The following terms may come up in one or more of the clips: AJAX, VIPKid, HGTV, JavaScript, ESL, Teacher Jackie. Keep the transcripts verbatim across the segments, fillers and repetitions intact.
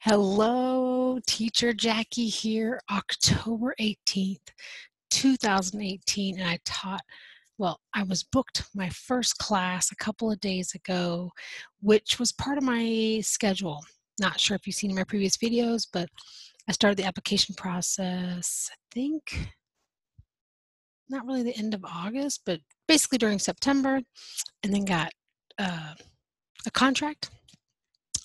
Hello, Teacher Jackie here, October eighteenth, two thousand eighteen, and I taught, well, I was booked my first class a couple of days ago, which was part of my schedule. Not sure if you've seen my previous videos, but I started the application process, I think, not really the end of August, but basically during September, and then got uh, a contract.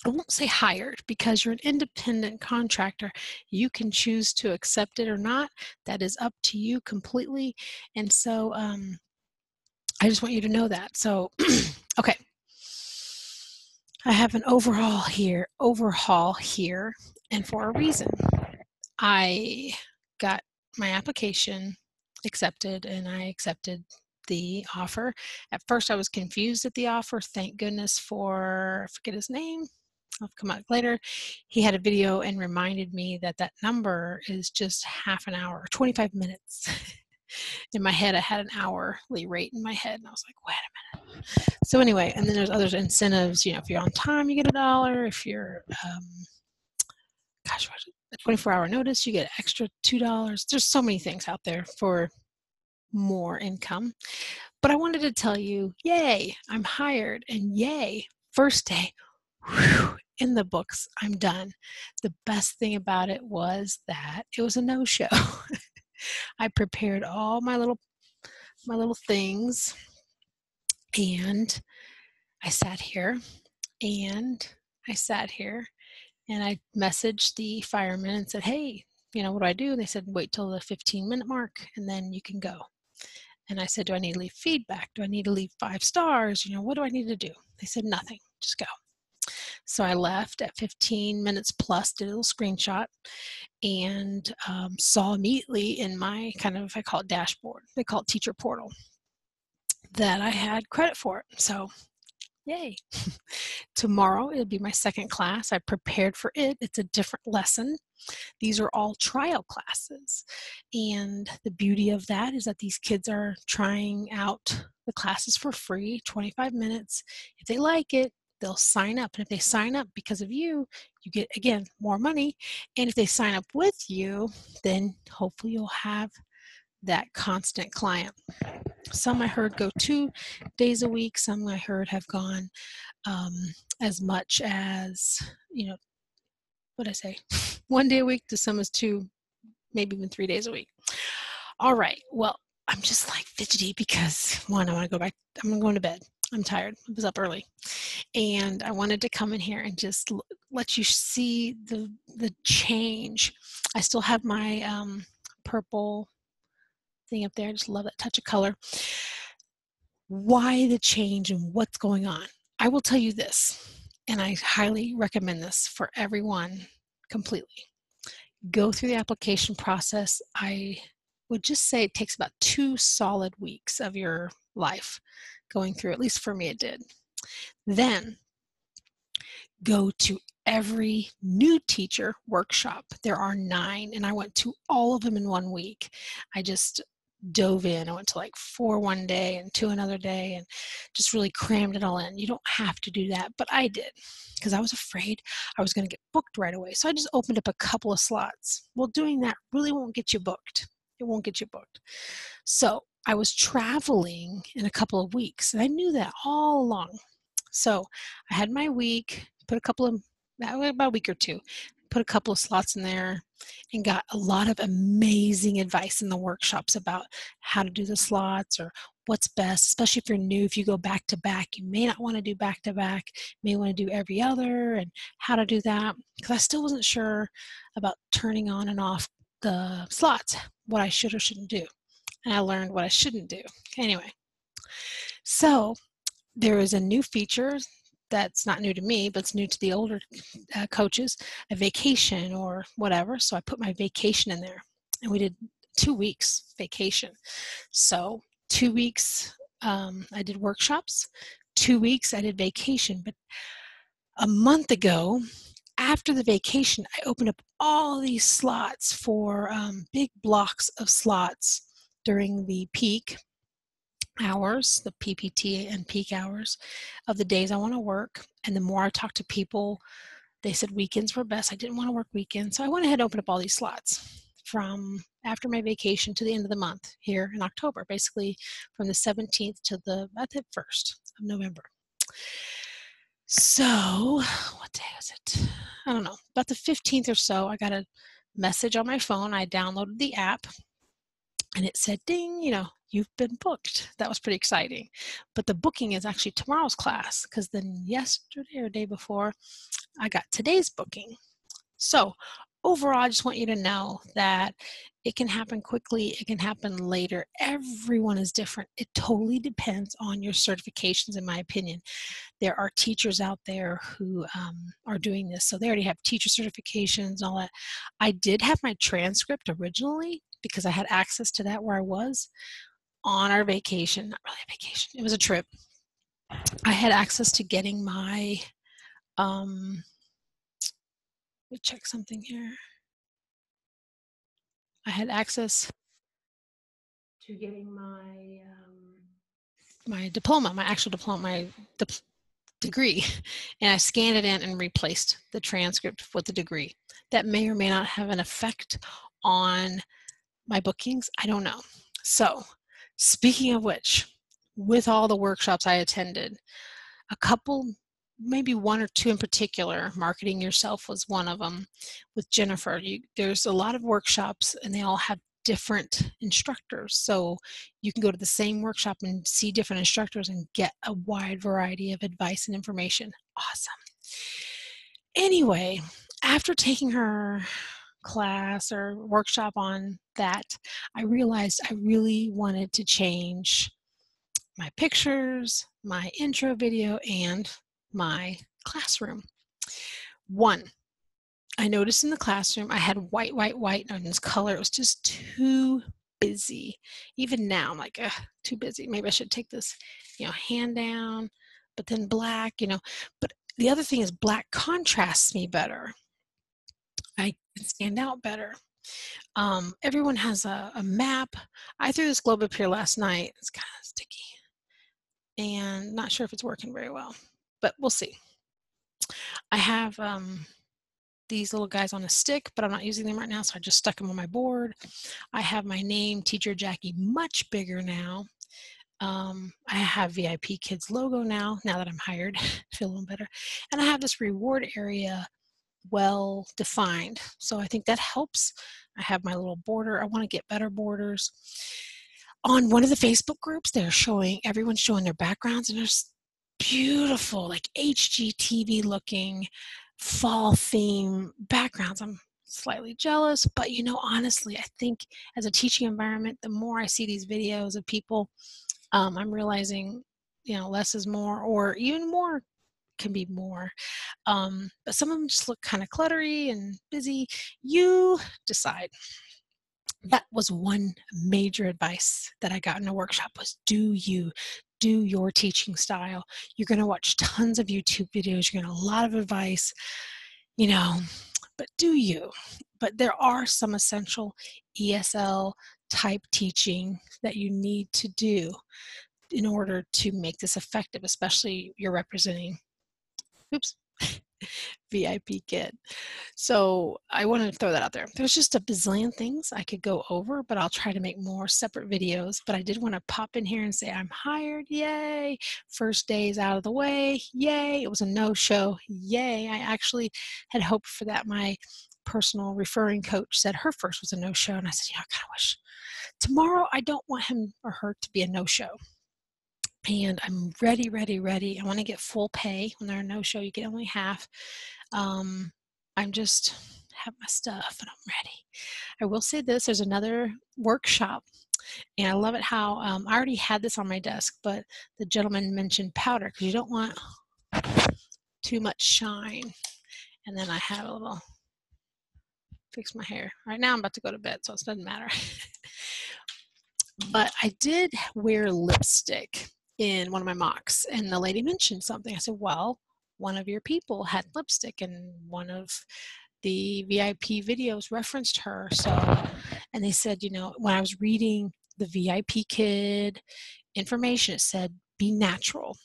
I won't say hired because you're an independent contractor. You can choose to accept it or not. That is up to you completely. And so um, I just want you to know that. So, okay. I have an overhaul here, overhaul here, and for a reason. I got my application accepted and I accepted the offer. At first I was confused at the offer. Thank goodness for, I forget his name. I'll come up later. He had a video and reminded me that that number is just half an hour, twenty-five minutes. In my head, I had an hourly rate in my head, and I was like, wait a minute. So anyway, and then there's other incentives. You know, if you're on time, you get a dollar. If you're, um, gosh, what, a twenty-four hour notice, you get an extra two dollars. There's so many things out there for more income. But I wanted to tell you, yay, I'm hired, and yay, first day, whew, in the books, I'm done. The best thing about it was that it was a no-show. I prepared all my little my little things, and I sat here, and I sat here, and I messaged the firemen and said, hey, you know, what do I do? And they said, wait till the fifteen minute mark, and then you can go. And I said, do I need to leave feedback? Do I need to leave five stars? You know, what do I need to do? They said, nothing, just go. So I left at fifteen minutes plus, did a little screenshot, and um, saw immediately in my kind of, I call it dashboard, they call it teacher portal, that I had credit for it. So yay. Tomorrow, it'll be my second class. I prepared for it. It's a different lesson. These are all trial classes. And the beauty of that is that these kids are trying out the classes for free, twenty-five minutes. If they like it, they'll sign up. And if they sign up because of you, you get, again, more money. And if they sign up with you, then hopefully you'll have that constant client. Some I heard go two days a week. Some I heard have gone um, as much as, you know, what did I say? One day a week to some as two, maybe even three days a week. All right. Well, I'm just like fidgety because one, I want to go back. I'm going to bed. I'm tired. I was up early. And I wanted to come in here and just l let you see the, the change. I still have my um, purple thing up there. I just love that touch of color. Why the change and what's going on? I will tell you this, and I highly recommend this for everyone completely. Go through the application process. I would just say it takes about two solid weeks of your life going through, at least for me it did. Then go to every new teacher workshop. There are nine, and I went to all of them in one week. I just dove in. I went to like four one day and two another day and just really crammed it all in. You don't have to do that, but I did because I was afraid I was going to get booked right away. So I just opened up a couple of slots. Well, doing that really won't get you booked. It won't get you booked. So I was traveling in a couple of weeks, and I knew that all along. So I had my week, put a couple of, about a week or two, put a couple of slots in there, and got a lot of amazing advice in the workshops about how to do the slots or what's best, especially if you're new. If you go back to back, you may not want to do back to back, you may want to do every other, and how to do that, because I still wasn't sure about turning on and off the slots, what I should or shouldn't do. And I learned what I shouldn't do. Anyway, so there is a new feature that's not new to me, but it's new to the older uh, coaches, a vacation or whatever. So I put my vacation in there, and we did two weeks vacation. So two weeks um, I did workshops, two weeks I did vacation. But a month ago, after the vacation, I opened up all these slots for um, big blocks of slots during the peak hours, the P P T and peak hours of the days I want to work. And the more I talk to people They said weekends were best. I didn't want to work weekends. So I went ahead and opened up all these slots from after my vacation to the end of the month here in October, basically from the seventeenth to the, I think, first of November. So what day is it? I don't know. About the fifteenth or so, I got a message on my phone. I downloaded the app and it said, ding, you know, you've been booked. That was pretty exciting. But the booking is actually tomorrow's class, because then yesterday or day before, I got today's booking. So overall, I just want you to know that it can happen quickly. It can happen later. Everyone is different. It totally depends on your certifications, in my opinion. There are teachers out there who um, are doing this. So they already have teacher certifications and all that. I did have my transcript originally because I had access to that where I was on our vacation. Not really a vacation. It was a trip. I had access to getting my... Um, Let me check something here. I had access to getting my um, my diploma, my actual diploma, my dip degree, and I scanned it in and replaced the transcript with the degree. That may or may not have an effect on my bookings. I don't know. So, speaking of which, with all the workshops I attended, a couple. Maybe one or two in particular, marketing yourself was one of them with Jennifer. You, there's a lot of workshops and they all have different instructors. So you can go to the same workshop and see different instructors and get a wide variety of advice and information. Awesome. Anyway, after taking her class or workshop on that, I realized I really wanted to change my pictures, my intro video, and my classroom. One, I noticed in the classroom I had white, white, white, and this color. It was just too busy. Even now, I'm like, ugh, too busy. Maybe I should take this, you know, hand down, but then black, you know. But the other thing is black contrasts me better. I can stand out better. Um, everyone has a, a map. I threw this globe up here last night. It's kind of sticky. And not sure if it's working very well. But we'll see. I have um, these little guys on a stick, but I'm not using them right now, so I just stuck them on my board. I have my name, Teacher Jackie, much bigger now. Um, I have VIPKid's logo now, now that I'm hired. I feel a little better. And I have this reward area well defined, so I think that helps. I have my little border. I want to get better borders. On one of the Facebook groups, they're showing, everyone's showing their backgrounds, and there's beautiful, like H G T V looking fall theme backgrounds. I'm slightly jealous, but you know, honestly, I think as a teaching environment, the more I see these videos of people, um, I'm realizing, you know, less is more, or even more can be more. Um, but some of them just look kind of cluttery and busy. You decide. That was one major advice that I got in a workshop was do you. Do your teaching style. You're going to watch tons of YouTube videos. You're going to get a lot of advice, you know, but do you? But there are some essential E S L type teaching that you need to do in order to make this effective, especially you're representing, oops, VIPKid. So I wanted to throw that out there. There's just a bazillion things I could go over, but I'll try to make more separate videos. But I did want to pop in here and say I'm hired. Yay. First day is out of the way. Yay. It was a no-show. Yay. I actually had hoped for that. My personal referring coach said her first was a no-show. And I said, yeah, I kind of wish. Tomorrow, I don't want him or her to be a no-show. And I'm ready, ready, ready. I want to get full pay. When there are no show, you get only half. Um, I'm just have my stuff and I'm ready. I will say this, there's another workshop. And I love it how, um, I already had this on my desk, but the gentleman mentioned powder because you don't want too much shine. And then I have a little, fix my hair. Right now I'm about to go to bed, so it doesn't matter. But I did wear lipstick in one of my mocks, and the lady mentioned something. I said, well, one of your people had lipstick and one of the V I P videos referenced her. So, and they said, you know, when I was reading the VIPKid information, it said, be natural,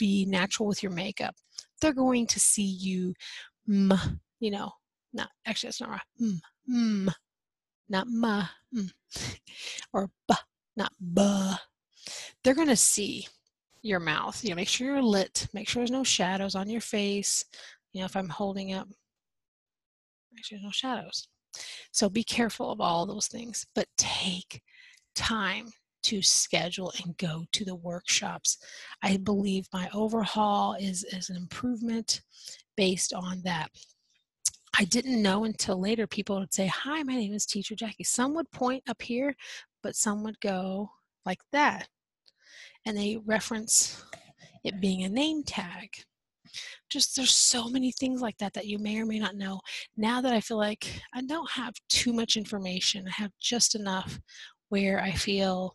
be natural with your makeup. They're going to see you mm, you know, not, actually that's not right, mm, mm, not ma, mm, or b, not buh. They're gonna see your mouth. You know, make sure you're lit, make sure there's no shadows on your face. You know, if I'm holding up, make sure there's no shadows. So be careful of all those things, but take time to schedule and go to the workshops. I believe my overhaul is, is an improvement based on that. I didn't know until later people would say, hi, my name is Teacher Jackie. Some would point up here, but some would go like that. And they reference it being a name tag. Just there's so many things like that that you may or may not know. Now that I feel like I don't have too much information, I have just enough where I feel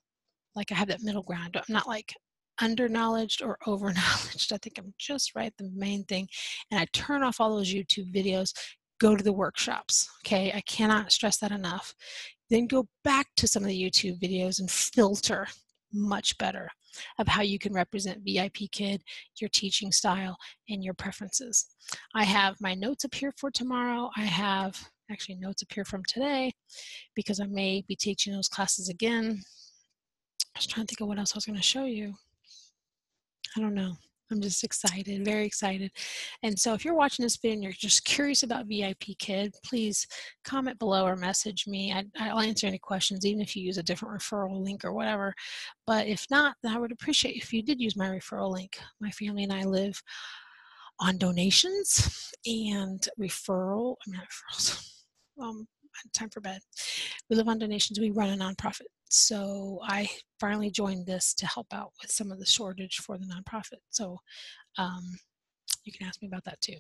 like I have that middle ground. I'm not like under-knowledged or over-knowledged. I think I'm just right, the main thing. And I turn off all those YouTube videos, go to the workshops, okay? I cannot stress that enough. Then go back to some of the YouTube videos and filter much better of how you can represent VIPKid, your teaching style, and your preferences. I have my notes up here for tomorrow. I have actually notes appear from today because I may be teaching those classes again. I was trying to think of what else I was going to show you. I don't know. I'm just excited, very excited. And so if you're watching this video and you're just curious about VIPKid, please comment below or message me. I, I'll answer any questions, even if you use a different referral link or whatever. But if not, then I would appreciate if you did use my referral link. My family and I live on donations and referral, I mean, not referrals. Um, time for bed. We live on donations. We run a nonprofit. So I finally joined this to help out with some of the shortage for the nonprofit. So um, you can ask me about that too.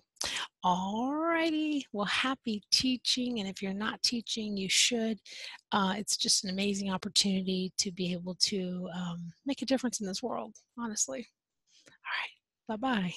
All righty. Well, happy teaching. And if you're not teaching, you should. Uh, it's just an amazing opportunity to be able to um, make a difference in this world, honestly. All right. Bye-bye.